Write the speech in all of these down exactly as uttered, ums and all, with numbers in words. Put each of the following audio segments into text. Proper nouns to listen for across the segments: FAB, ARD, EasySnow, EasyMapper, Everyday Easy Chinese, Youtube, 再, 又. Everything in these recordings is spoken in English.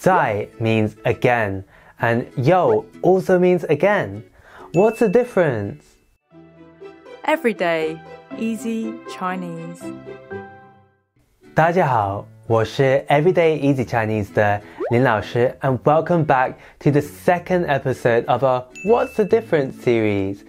Zai means again, and you also means again. What's the difference? Everyday Easy Chinese. 大家好，我是 Everyday Easy Chinese 的林老师 and welcome back to the second episode of our What's the Difference series.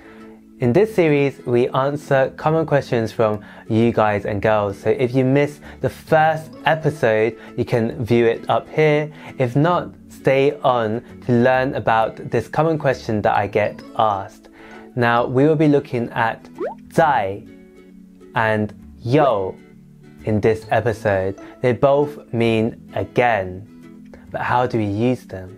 In this series, we answer common questions from you guys and girls. So if you missed the first episode, you can view it up here. If not, stay on to learn about this common question that I get asked. Now, we will be looking at zai and you in this episode. They both mean again, but how do we use them?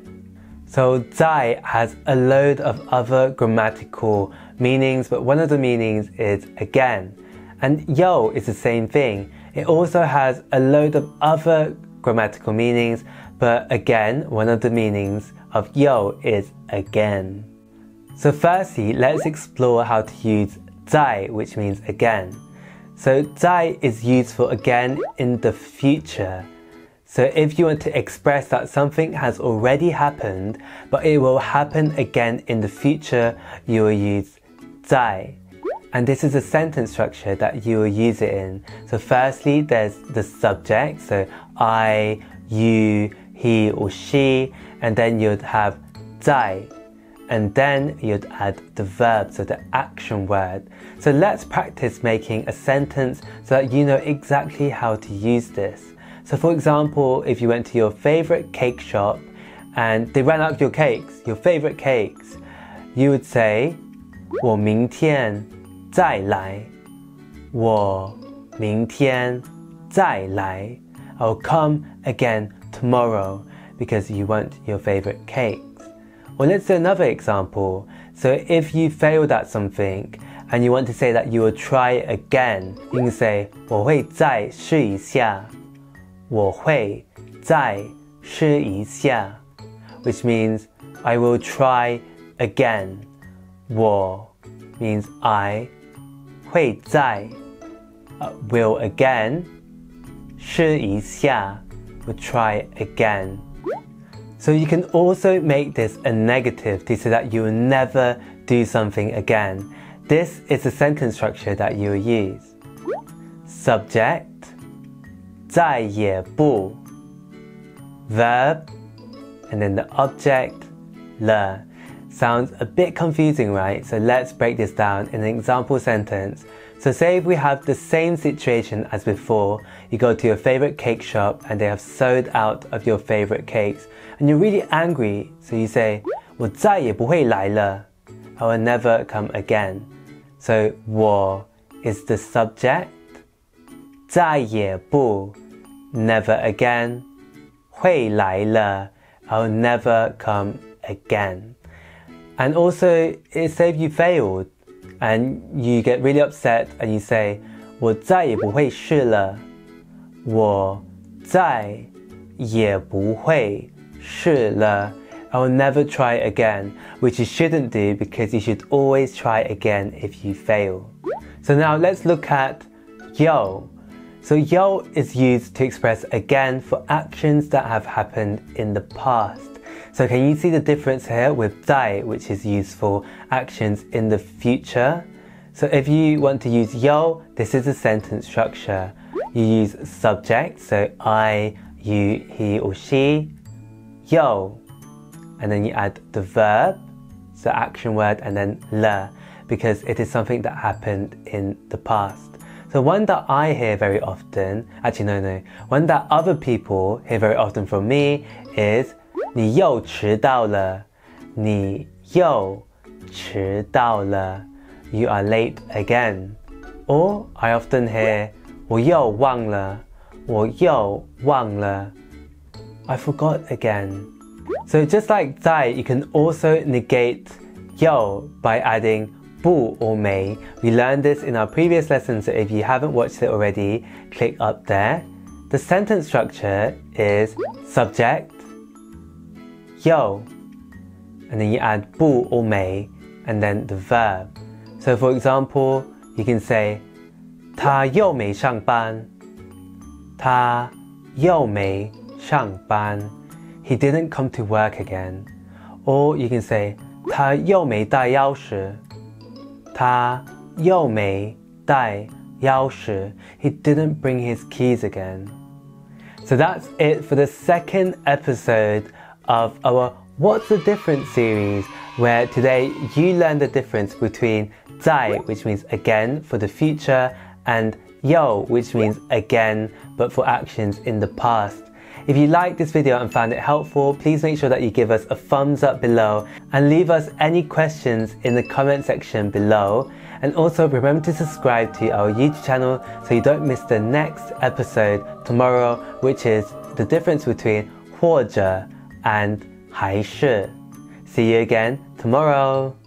So zai has a load of other grammatical meanings, but one of the meanings is again. And you is the same thing. It also has a load of other grammatical meanings, but again, one of the meanings of you is again. So firstly, let's explore how to use zai, which means again. So zai is used for again in the future. So if you want to express that something has already happened, but it will happen again in the future, you will use zai. And this is a sentence structure that you will use it in. So firstly, there's the subject, so I, you, he or she, and then you'd have zai. And then you'd add the verb, so the action word. So let's practice making a sentence so that you know exactly how to use this. So for example, if you went to your favorite cake shop and they ran out of your cakes, your favorite cakes, you would say 我明天再来 我明天再来 I'll come again tomorrow, because you want your favorite cake. Or let's do another example. So if you failed at something and you want to say that you will try again, you can say 我会再试一下 我会再试一下 which means I will try again. 我 means I, 会再 uh, will again, 试一下 will try again. So you can also make this a negative to say that you will never do something again. This is the sentence structure that you will use. Subject, 再也不 Verb, and then the object, 了 Sounds a bit confusing, right? So let's break this down in an example sentence. So say if we have the same situation as before, you go to your favorite cake shop and they have sold out of your favorite cakes and you're really angry, so you say 我再也不会来了 I will never come again. So 我 is the subject, 再也不 never again, 会来了 I will never come again. And also, say if you failed and you get really upset and you say 我再也不会试了 我再也不会试了 I will never try again, which you shouldn't do because you should always try again if you fail. So now let's look at you. So you is used to express again for actions that have happened in the past. So can you see the difference here with zai, which is used for actions in the future? So if you want to use you, this is a sentence structure. You use subject, so I, you, he or she, you. And then you add the verb, so action word, and then le, because it is something that happened in the past. So one that I hear very often, actually no, no, one that other people hear very often from me is 你又迟到了 你又迟到了 You are late again. Or I often hear 我又忘了 我又忘了 I forgot again. So just like zai, you can also negate you by adding 不 or 没. We learned this in our previous lesson, so if you haven't watched it already, click up there. The sentence structure is subject, you, and then you add 不 or 没 and then the verb. So for example, you can say 他又没上班 他又没上班 he didn't come to work again. Or you can say 他又没带钥匙. 他又没带钥匙. He didn't bring his keys again. So that's it for the second episode of our What's the Difference series, where today you learn the difference between 在, which means again for the future, and 又, which means again but for actions in the past. If you liked this video and found it helpful, please make sure that you give us a thumbs up below and leave us any questions in the comment section below. And also remember to subscribe to our YouTube channel so you don't miss the next episode tomorrow, which is the difference between 或者 and 还是. See you again tomorrow.